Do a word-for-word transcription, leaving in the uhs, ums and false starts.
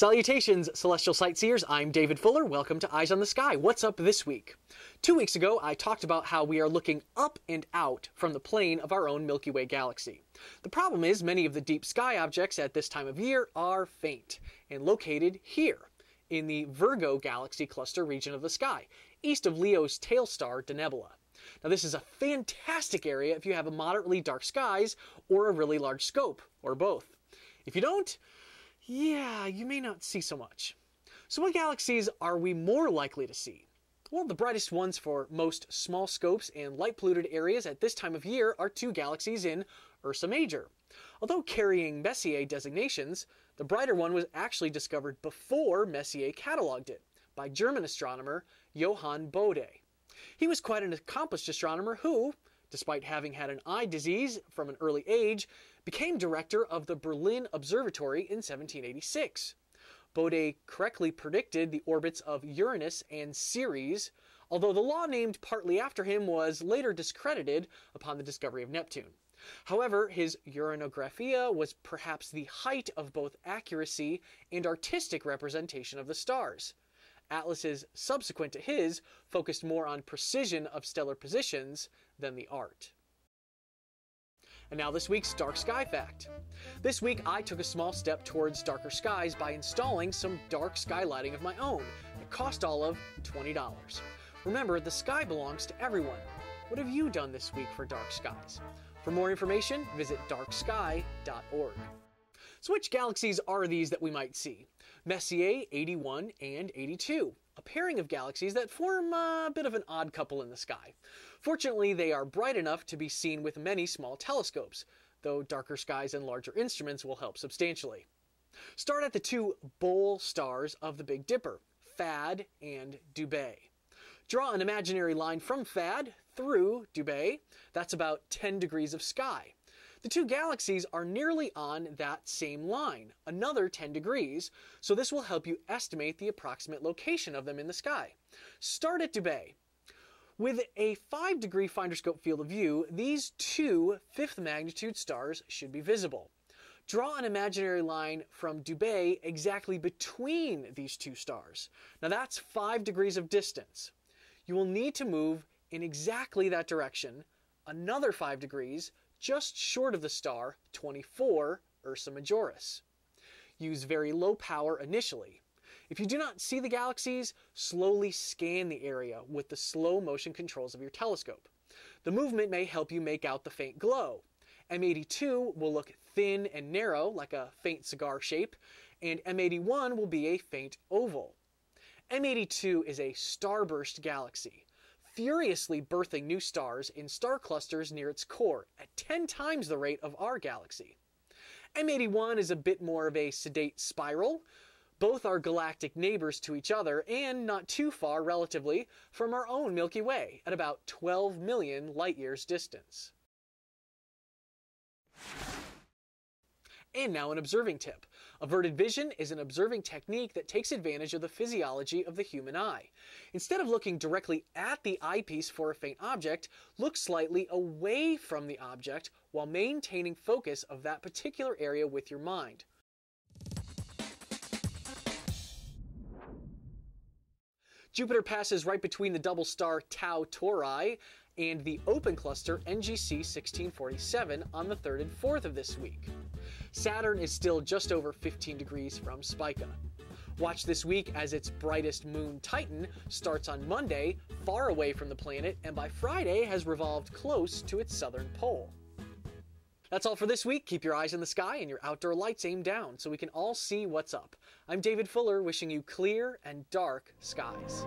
Salutations, celestial sightseers. I'm David Fuller. Welcome to Eyes on the Sky. What's up this week? Two weeks ago, I talked about how we are looking up and out from the plane of our own Milky Way galaxy. The problem is many of the deep sky objects at this time of year are faint and located here in the Virgo galaxy cluster region of the sky, east of Leo's tail star, Denebola. Now, this is a fantastic area if you have a moderately dark skies or a really large scope, or both. If you don't, yeah, you may not see so much. So what galaxies are we more likely to see? Well, the brightest ones for most small scopes and light-polluted areas at this time of year are two galaxies in Ursa Major. Although carrying Messier designations, the brighter one was actually discovered before Messier cataloged it by German astronomer Johann Bode. He was quite an accomplished astronomer who, despite having had an eye disease from an early age, became director of the Berlin Observatory in seventeen eighty-six. Bode correctly predicted the orbits of Uranus and Ceres, although the law named partly after him was later discredited upon the discovery of Neptune. However, his Uranographia was perhaps the height of both accuracy and artistic representation of the stars. Atlases subsequent to his focused more on precision of stellar positions than the art. And now this week's Dark Sky Fact. This week I took a small step towards darker skies by installing some dark sky lighting of my own that cost all of twenty dollars. Remember, the sky belongs to everyone. What have you done this week for dark skies? For more information, visit dark sky dot org. So which galaxies are these that we might see? Messier eighty-one and eighty-two, a pairing of galaxies that form a bit of an odd couple in the sky. Fortunately, they are bright enough to be seen with many small telescopes, though darker skies and larger instruments will help substantially. Start at the two bowl stars of the Big Dipper, Fad and Dubhe. Draw an imaginary line from Fad through Dubhe. That's about ten degrees of sky. The two galaxies are nearly on that same line, another ten degrees, so this will help you estimate the approximate location of them in the sky. Start at Dubhe. With a five degree finder scope field of view, these two fifth magnitude stars should be visible. Draw an imaginary line from Dubhe exactly between these two stars. Now that's five degrees of distance. You will need to move in exactly that direction, another five degrees, just short of the star twenty-four Ursa Majoris. Use very low power initially. If you do not see the galaxies, slowly scan the area with the slow motion controls of your telescope. The movement may help you make out the faint glow. M eighty-two will look thin and narrow, like a faint cigar shape, and M eighty-one will be a faint oval. M eighty-two is a starburst galaxy, furiously birthing new stars in star clusters near its core at ten times the rate of our galaxy. M eighty-one is a bit more of a sedate spiral. Both are galactic neighbors to each other and not too far, relatively, from our own Milky Way at about twelve million light-years distance. And now an observing tip. Averted vision is an observing technique that takes advantage of the physiology of the human eye. Instead of looking directly at the eyepiece for a faint object, look slightly away from the object while maintaining focus of that particular area with your mind. Jupiter passes right between the double star Tau Tauri and the open cluster N G C sixteen forty-seven on the third and fourth of this week. Saturn is still just over fifteen degrees from Spica. Watch this week as its brightest moon Titan starts on Monday, far away from the planet, and by Friday has revolved close to its southern pole. That's all for this week. Keep your eyes in the sky and your outdoor lights aimed down so we can all see what's up. I'm David Fuller, wishing you clear and dark skies.